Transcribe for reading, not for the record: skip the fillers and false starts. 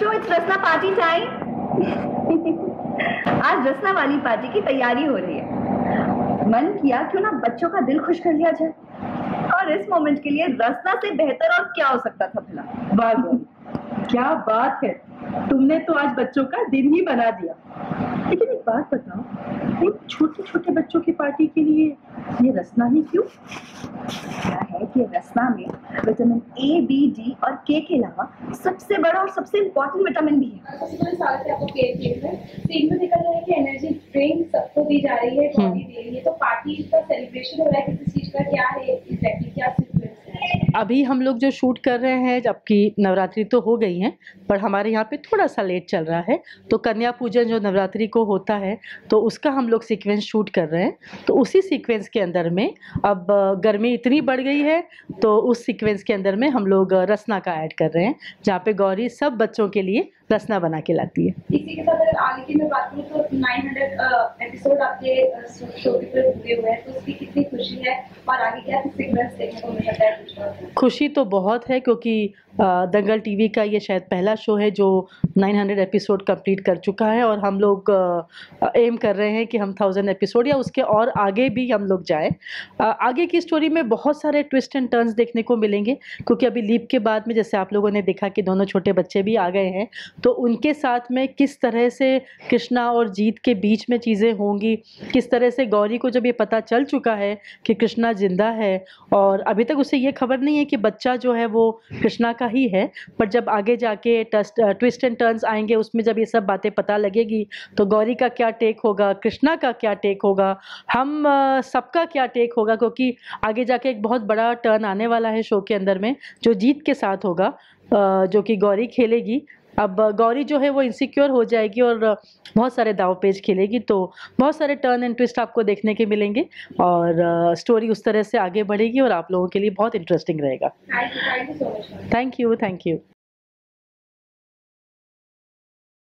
बच्चों, it's Rasna party time. आज रसना वाली पार्टी की तैयारी हो रही है। मन किया क्यों ना बच्चों का दिल खुश कर लिया जाए, और इस मोमेंट के लिए रसना से बेहतर और क्या हो सकता था भला। वाह गौरी, क्या बात है, तुमने तो आज बच्चों का दिन ही बना दिया। लेकिन एक बात बताओ, इन छोटे छोटे बच्चों की पार्टी के लिए ये रसना ही क्यों? है कि रसना में विटामिन ए, बी, डी और के अलावा सबसे बड़ा और सबसे इम्पोर्टेंट विटामिन भी है। आपको तीन में देखा जा रहा है कि एनर्जी ड्रिंक सबको दी जा रही है, बॉडी दे रही है, तो पार्टी का सेलिब्रेशन हो रहा है, किसी चीज का क्या है एग्जैक्टली, क्या अभी हम लोग जो शूट कर रहे हैं, जबकि नवरात्रि तो हो गई है पर हमारे यहाँ पे थोड़ा सा लेट चल रहा है, तो कन्या पूजन जो नवरात्रि को होता है तो उसका हम लोग सीक्वेंस शूट कर रहे हैं। तो उसी सीक्वेंस के अंदर में अब गर्मी इतनी बढ़ गई है, तो उस सीक्वेंस के अंदर में हम लोग रसना का ऐड कर रहे हैं, जहाँ पे गौरी सब बच्चों के लिए रसना बना के लाती है। इसी के साथ अगर आगे की मैं बात करूँ तो 900 एपिसोड आपके शो के ऊपर जुड़े हुए हैं, तो उसकी कितनी खुशी है और आगे क्या सीक्वेंस देखने को मिलता है? खुशी तो बहुत है, क्योंकि दंगल टीवी का ये शायद पहला शो है जो 900 एपिसोड कंप्लीट कर चुका है, और हम लोग एम कर रहे हैं कि हम 1000 एपिसोड या उसके और आगे भी हम लोग जाए। आगे की स्टोरी में बहुत सारे ट्विस्ट एंड टर्न्स देखने को मिलेंगे, क्योंकि अभी लीप के बाद में जैसे आप लोगों ने देखा कि दोनों छोटे बच्चे भी आ गए हैं, तो उनके साथ में किस तरह से कृष्णा और जीत के बीच में चीज़ें होंगी, किस तरह से गौरी को जब ये पता चल चुका है कि कृष्णा जिंदा है, और अभी तक उसे ये खबर नहीं है कि बच्चा जो है वो कृष्णा का ही है, पर जब आगे जाके ट्विस्ट एंड टर्न्स आएंगे, उसमें जब ये सब बातें पता लगेगी तो गौरी का क्या टेक होगा, कृष्णा का क्या टेक होगा, हम सबका क्या टेक होगा, क्योंकि आगे जाके एक बहुत बड़ा टर्न आने वाला है शो के अंदर में जो जीत के साथ होगा, जो कि गौरी खेलेगी। अब गौरी जो है वो इनसिक्योर हो जाएगी और बहुत सारे दाव पेच खेलेगी, तो बहुत सारे टर्न एंड ट्विस्ट आपको देखने के मिलेंगे, और स्टोरी उस तरह से आगे बढ़ेगी और आप लोगों के लिए बहुत इंटरेस्टिंग रहेगा। Thank you.